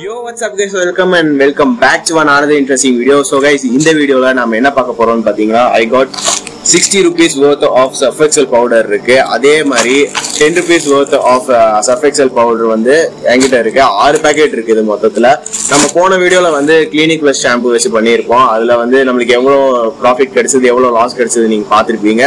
Yo, what's up guys? Welcome back to another interesting video. So guys, in this video la naam enna paaka porom pathina, I got 60 rupees worth of Surfexcel powder இருக்கு. அதே மாதிரி 10 rupees worth of Surfexcel powder வந்து என்கிட்ட இருக்கு. 6 packet இருக்கு இது மொத்தத்துல. நம்ம போன வீடியோல வந்து கிளினிக் ப்ளஸ் ஷாம்பு வெச்சு பண்ணியிருப்போம். அதுல வந்து நமக்கு எவ்வளவு profit கிடைச்சது, எவ்வளவு loss கிடைச்சது நீங்க பாத்திருப்பீங்க.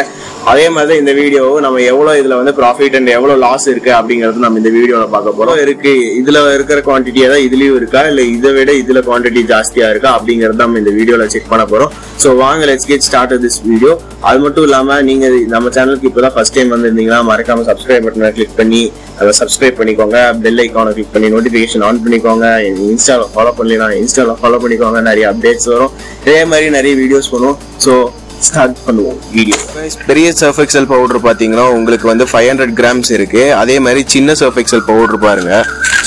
அதே மாதிரி இந்த வீடியோவை நம்ம எவ்வளவு இதுல வந்து profit and எவ்வளவு loss இருக்கு அப்படிங்கறது நம்ம இந்த வீடியோல பார்க்க போறோம். இருக்கு இதுல இருக்கிற quantity ஏதா இதுலயும் இருக்கா இல்ல இதை விட இதுல quantity ஜாஸ்தியா இருக்கா அப்படிங்கறது நம்ம இந்த வீடியோல செக் பண்ண போறோம். So வாங்க let's get started this video. அது மட்டும் இல்லாம நீங்க நம்ம சேனலுக்கு இப்பதான் ஃபர்ஸ்ட் டைம் வந்திருந்தீங்கன்னா மறக்காம சப்ஸ்கிரைப் பட்டனை கிளிக் பண்ணி அதை சப்ஸ்கிரைப் பண்ணிக்கோங்க. பெல் ஐக்கானை கிளிக் பண்ணி நோட்டிபிகேஷன் ஆன் பண்ணிக்கோங்க. இன்ஸ்டால ஃபாலோ பண்ணலாம், இன்ஸ்டால ஃபாலோ பண்ணிக்கோங்க. நிறைய அப்டேட்ஸ் வரும், இதே மாதிரி நிறைய வீடியோஸ் பண்ணுவோம். ஸோ ஸ்டார்ட் பண்ணுவோம் வீடியோ. பெரிய Surfexcel பவுடர் பார்த்தீங்கன்னா உங்களுக்கு வந்து 500 grams இருக்கு. அதே மாதிரி சின்ன Surfexcel பவுடர் பாருங்க,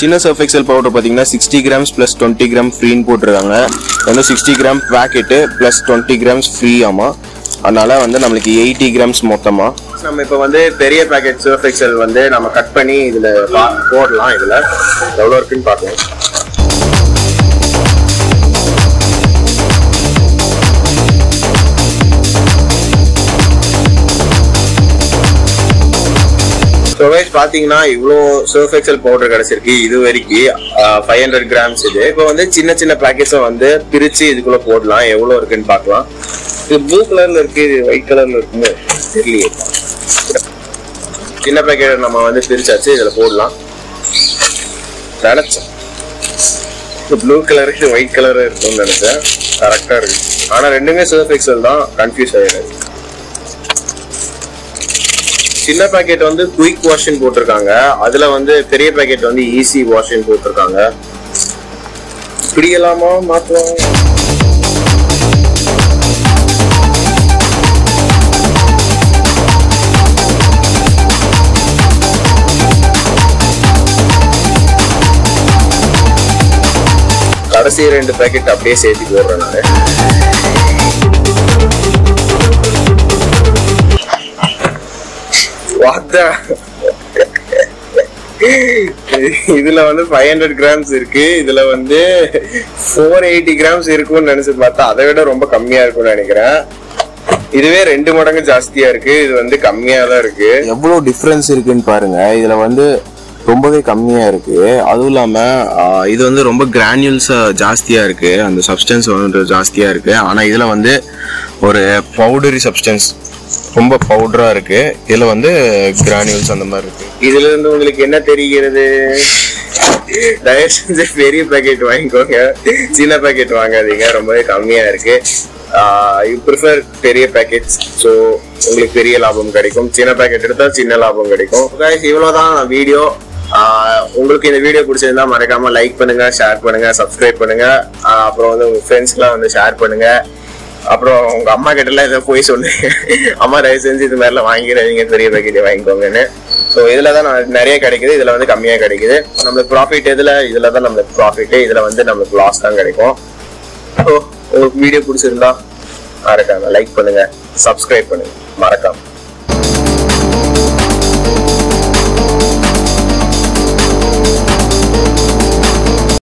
சின்ன Surfexcel பவுடர் பார்த்தீங்கன்னா 60 grams ப்ளஸ் 20 gram ஃப்ரீன்னு போட்டுருக்காங்க. வந்து 60 gram packet plus 20 grams free. ஆமாம், அதனால வந்து நம்மளுக்கு 80 grams மொத்தமா. நம்ம இப்போ வந்து பெரிய பேக்கெட் Surfexcel வந்து நம்ம கட் பண்ணி இதுல போடலாம். இதுல எவ்வளவு இருக்குன்னு பார்ப்போம். ஸோ கைஸ் பார்த்தீங்கன்னா இவ்வளோ Surfexcel பவுடர் கிடச்சிருக்கு இது வரைக்கும். 500 grams இது. இப்போ வந்து சின்ன சின்ன பேக்கெட்ஸை வந்து பிரித்து இதுக்குள்ளே போடலாம். எவ்வளோ இருக்குன்னு பார்க்கலாம். இது ப்ளூ கலரில் இருக்குது, இது ஒயிட் கலரில் இருக்குன்னு தெரியலையே. சின்ன பேக்கெட்டை நம்ம வந்து பிரிச்சாச்சு, இதில் போடலாம். நினச்சேன் இப்போ ப்ளூ கலருக்கு இது ஒயிட் கலராக இருக்குன்னு நினச்சேன். கரெக்டாக இருக்குது. ஆனால் ரெண்டுமே Surfexcel தான், கன்ஃபியூஸ் ஆகிடுது. சின்ன பேக்கெட் வந்து குயிக் வாஷிங் போட்டிருக்காங்க, அதுல வந்து பெரிய பேக்கெட் வந்து ஈஸி வாஷிங் போட்டிருக்காங்க. இப்படியெல்லாமா மாத்தலாம். கடைசி 2 பேக்கெட் அப்படியே சேர்த்து போடுறேன் நான். இதுல வந்து 500 grams இருக்கு, இதுல வந்து 480 grams இருக்கும்னு நினைச்சு பார்த்தா அதை விட ரொம்ப கம்மியா இருக்கும்னு நினைக்கிறேன். இதுவே 2 மடங்கு ஜாஸ்தியா இருக்கு, இது வந்து கம்மியா தான் இருக்கு. எவ்வளவு டிஃபரன்ஸ் இருக்குன்னு பாருங்க. இதுல வந்து ரொம்பவே கம்மியா இருக்கு. அதுவும் இல்லாம இது வந்து ரொம்ப கிரானியூல்ஸ் ஜாஸ்தியா இருக்கு, அந்த சப்ஸ்டன்ஸ் வந்து ஜாஸ்தியா இருக்கு. ஆனா இதுல வந்து ஒரு பவுடரி சப்ஸ்டன்ஸ் ரொம்ப பவுடரா இருக்கு, இதுல வந்து கிரானியூல்ஸ் அந்த மாதிரி இருக்கு. இதுல இருந்து உங்களுக்கு என்ன தெரிகிறது? தயவுசெஞ்சு பெரிய பேக்கெட் வாங்கிக்கோங்க, சின்ன பேக்கெட் வாங்காதீங்க, ரொம்பவே கம்மியா இருக்கு. யூ ப்ரிஃபர் பெரிய பேக்கெட், ஸோ உங்களுக்கு பெரிய லாபம் கிடைக்கும். சின்ன பேக்கெட் எடுத்தா சின்ன லாபம் கிடைக்கும். இவ்வளவுதான் வீடியோ. உங்களுக்கு இந்த வீடியோ பிடிச்சிருந்தா மறக்காம லைக் பண்ணுங்க, ஷேர் பண்ணுங்க, சப்ஸ்கிரைப் பண்ணுங்க. அப்புறம் வந்து உங்க ஃப்ரெண்ட்ஸ்க்குலாம் வந்து ஷேர் பண்ணுங்க. அப்புறம் உங்க அம்மா கிட்ட எல்லாம் இதை போய் சொன்னீங்க, அம்மா தயவு செஞ்சு இது மாதிரிலாம் வாங்கிடாதீங்க, பெரிய பேக்கெட்டை வாங்கிக்கோங்கன்னு. ஸோ இதுல தான் நிறைய கிடைக்குது, இதுல வந்து கம்மியா கிடைக்குது. நம்மளுக்கு ப்ராஃபிட் இதுல தான் நம்மளுக்கு ப்ராஃபிட், இதுல வந்து நம்மளுக்கு லாஸ் தான் கிடைக்கும். ஸோ உங்களுக்கு வீடியோ பிடிச்சிருந்தா மறக்காம லைக் பண்ணுங்க, சப்ஸ்கிரைப் பண்ணுங்க, மறக்காம.